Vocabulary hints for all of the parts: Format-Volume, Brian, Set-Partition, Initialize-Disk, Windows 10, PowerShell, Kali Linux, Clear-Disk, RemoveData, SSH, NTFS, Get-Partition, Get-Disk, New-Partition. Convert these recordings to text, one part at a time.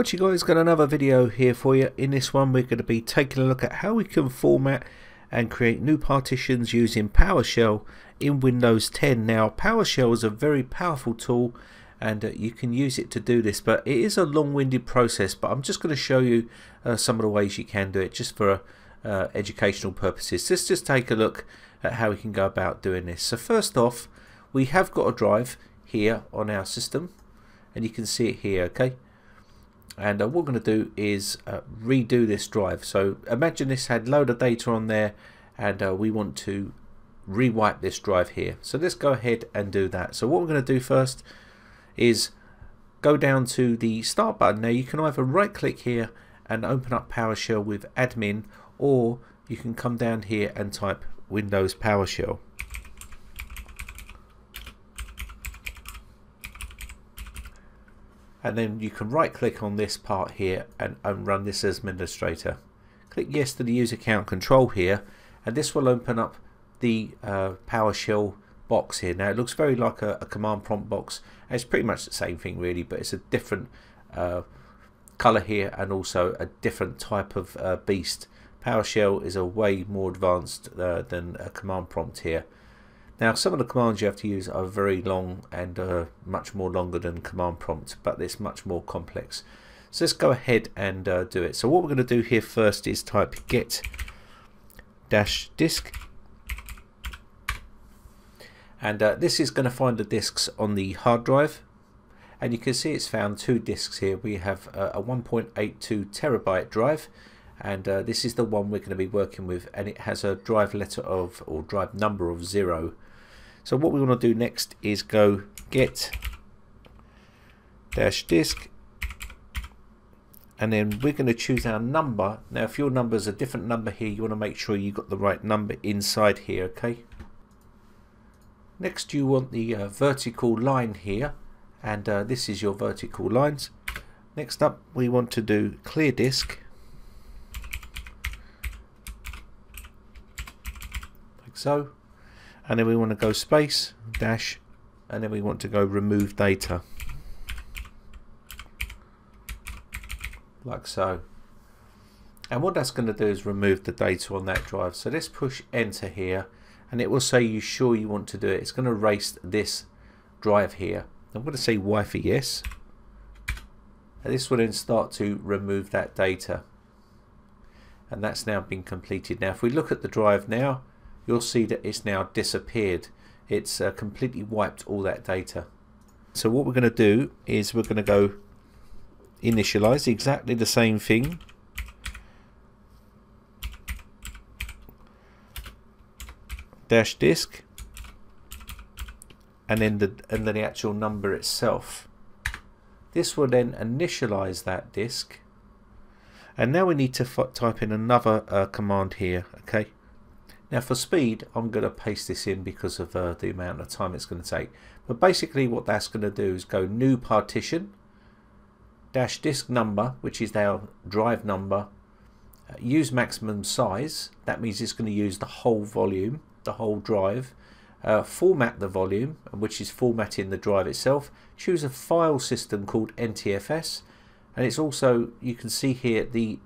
What you guys, got another video here for you. In this one we're going to be taking a look at how we can format and create new partitions using PowerShell in Windows 10. Now PowerShell is a very powerful tool and you can use it to do this, but it is a long-winded process, but I'm just going to show you some of the ways you can do it just for educational purposes. So let's just take a look at how we can go about doing this. So first off, we have got a drive here on our system and you can see it here, okay? And what we're going to do is redo this drive. So imagine this had a load of data on there and we want to rewipe this drive here. So let's go ahead and do that. So what we're going to do first is go down to the start button. Now you can either right click here and open up PowerShell with admin, or you can come down here and type Windows PowerShell. And then you can right click on this part here and run this as administrator. Click yes to the user account control here, and this will open up the PowerShell box here. Now it looks very like a command prompt box, and it's pretty much the same thing really, but it's a different color here and also a different type of beast. PowerShell is a way more advanced than a command prompt here. Now some of the commands you have to use are very long and much more longer than command prompt, but it's much more complex. So let's go ahead and do it. So what we're going to do here first is type get-disk, and this is going to find the disks on the hard drive, and you can see it's found two disks here. We have a 1.82 terabyte drive, and this is the one we're going to be working with, and it has a drive letter of, or drive number of 0. So what we want to do next is go get-disk, and then we're going to choose our number. Now if your number is a different number here, you want to make sure you got the right number inside here, okay? Next you want the vertical line here, and this is your vertical lines. Next up we want to do Clear-Disk, like so, and then we want to go space dash, and then we want to go remove data, like so. And what that's going to do is remove the data on that drive. So let's push enter here, and it will say you sure you want to do it. It's going to erase this drive here. I'm going to say Y for yes, and this will then start to remove that data, and that's now been completed. Now if we look at the drive now, you'll see that it's now disappeared. It's completely wiped all that data. So what we're going to do is we're going to go initialize, exactly the same thing, dash disk, and then the actual number itself. This will then initialize that disk, and now we need to type in another command here, okay? Now for speed, I'm going to paste this in because of the amount of time it's going to take. But basically what that's going to do is go new partition, dash disk number, which is our drive number, use maximum size. That means it's going to use the whole volume, the whole drive. Format the volume, which is formatting the drive itself. Choose a file system called NTFS, and it's also, you can see here, the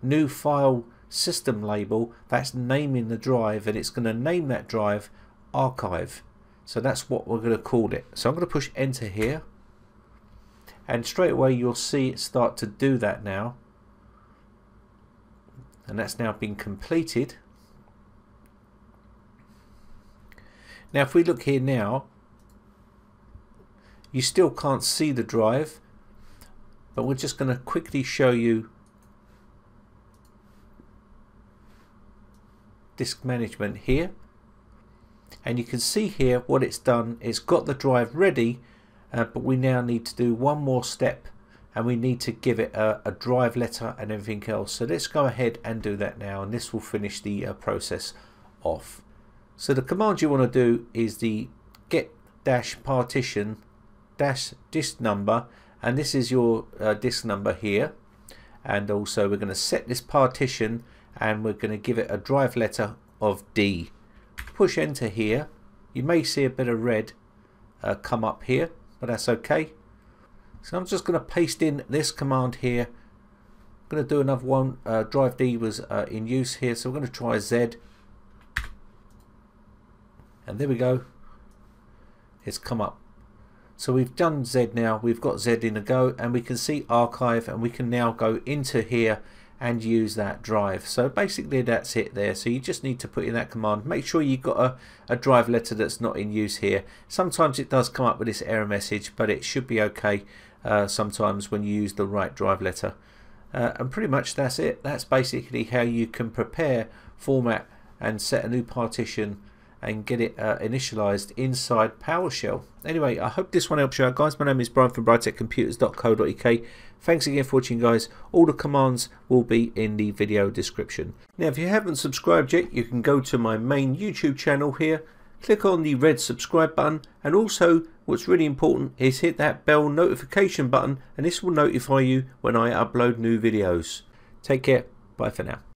new file system label, that's naming the drive, and it's going to name that drive archive. So that's what we're going to call it. So I'm going to push enter here, and straight away you'll see it start to do that now, and that's now been completed. Now if we look here now, you still can't see the drive, but we're just going to quickly show you disk management here, and you can see here what it's done. It's got the drive ready, but we now need to do one more step, and we need to give it a drive letter and everything else. So let's go ahead and do that now, and this will finish the process off. So the command you want to do is the get-partition disk number, and this is your disk number here, and also we're going to set this partition, and we're going to give it a drive letter of D. Push enter here. You may see a bit of red come up here, but that's okay. So I'm just going to paste in this command here. I'm going to do another one. Drive D was in use here, so we're going to try Z. And there we go. It's come up. So we've done Z now. We've got Z in a go, and we can see archive, and we can now go into here and use that drive. So basically that's it there. So you just need to put in that command. Make sure you've got a drive letter that's not in use here. Sometimes it does come up with this error message, but it should be okay sometimes when you use the right drive letter. And pretty much that's it. That's basically how you can prepare, format and set a new partition and get it initialized inside PowerShell. Anyway, I hope this one helps you out, guys. My name is Brian from briteccomputers.co.uk. Thanks again for watching, guys. All the commands will be in the video description. Now, if you haven't subscribed yet, you can go to my main YouTube channel here, click on the red subscribe button, and also what's really important is hit that bell notification button, and this will notify you when I upload new videos. Take care. Bye for now.